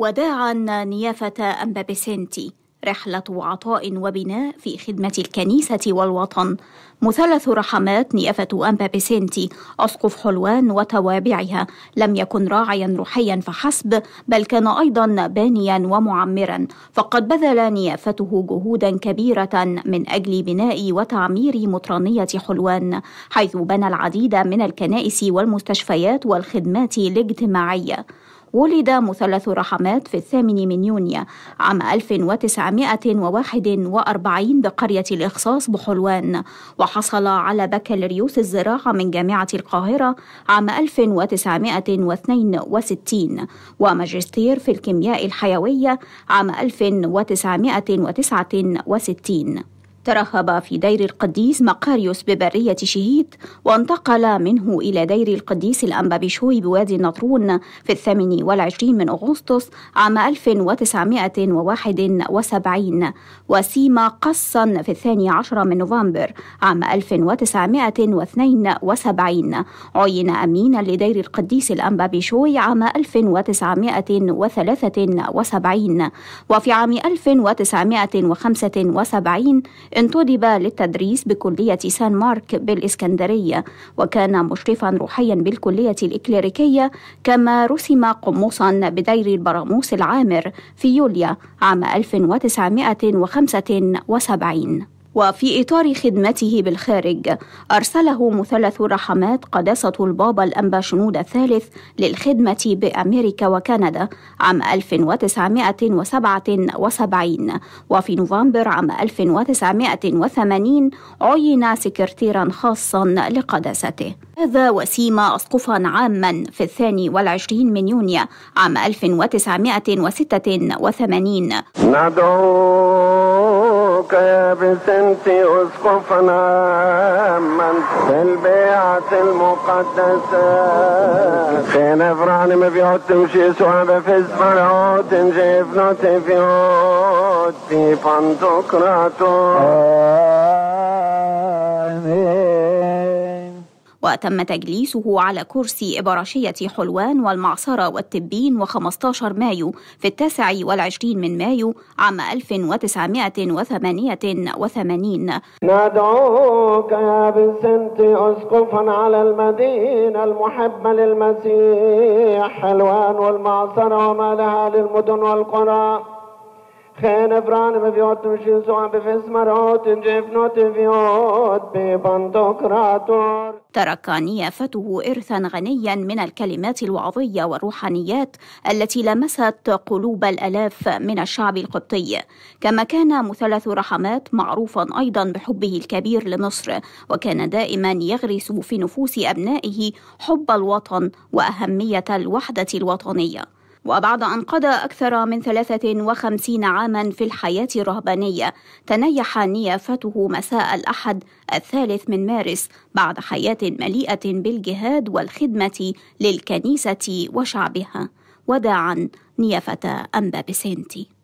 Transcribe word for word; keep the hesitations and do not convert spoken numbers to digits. وداعاً نيافة أنبا بيسنتي، رحلة عطاء وبناء في خدمة الكنيسة والوطن. مثلث رحمات نيافة أنبا بيسنتي، أسقف حلوان وتوابعها، لم يكن راعيا روحيا فحسب، بل كان أيضا بانيا ومعمرا، فقد بذل نيافته جهودا كبيرة من أجل بناء وتعمير مطرانية حلوان، حيث بنى العديد من الكنائس والمستشفيات والخدمات الاجتماعية. ولد مثلث رحمات في الثامن من يونيو عام ألف وتسعمائة وواحد وأربعين بقرية الإخصاص بحلوان، وحصل على بكالوريوس الزراعة من جامعة القاهرة عام ألف وتسعمائة واثنين وستين، وماجستير في الكيمياء الحيوية عام ألف وتسعمائة وتسعة وستين. ترحب في دير القديس مقاريوس ببرية شهيت، وانتقل منه إلى دير القديس الأنبابيشوي بوادي النطرون في الثامن والعشرين من أغسطس عام ألف وتسعمائة وواحد وسبعين، وسيم قصا في الثاني عشر من نوفمبر عام ألف وتسعمائة واثنين وسبعين. عين أمينا لدير القديس الأنبابيشوي عام ألف وتسعمائة وثلاثة وسبعين، وفي عام ألف وتسعمائة وخمسة وسبعين انتدب للتدريس بكلية سان مارك بالإسكندرية، وكان مشرفا روحيا بالكلية الإكليريكية، كما رسم قموصا بدير البراموس العامر في يوليو عام ألف وتسعمائة وخمسة وسبعين. وفي إطار خدمته بالخارج، أرسله مثلث الرحمات قداسة البابا الأنبا شنوده الثالث للخدمة بأمريكا وكندا عام ألف وتسعمائة وسبعة وسبعين، وفي نوفمبر عام ألف وتسعمائة وثمانين عين سكرتيرا خاصا لقداسته. هذا وسيم أسقفا عاما في الثاني والعشرين من يونيو عام ألف وتسعمائة وستة وثمانين. ندعوك يا بيسنتي أسقفا عاما في البيعة المقدسة، خينا فرعني ما بيعود مشي سعبة في السبرعود نجيب نوتي في عود في فندق راتو. وتم تجليسه على كرسي إبراشية حلوان والمعصرة والتبين وخمسة عشر مايو في التاسع والعشرين من مايو عام ألف وتسعمائة وثمانية وثمانين. ندعوك يا بيسنتي أسقفا على المدينة المحبة للمسيح، حلوان والمعصرة وما لها للمدن والقرى، خينا فران ما بيعود مشي سعب في اسمرعود نجيب نوت بيعود ببندق راتور. ترك نيافته إرثا غنيا من الكلمات الوعظية والروحانيات التي لمست قلوب الألاف من الشعب القبطي، كما كان مثلث رحمات معروفا أيضا بحبه الكبير لمصر، وكان دائما يغرس في نفوس أبنائه حب الوطن وأهمية الوحدة الوطنية. وبعد أن قضى أكثر من ثلاثة وخمسين عاما في الحياة الرهبانية، تنيح نيافته مساء الأحد الثالث من مارس بعد حياة مليئة بالجهاد والخدمة للكنيسة وشعبها. وداعا نيافة أنبا بيسنتي.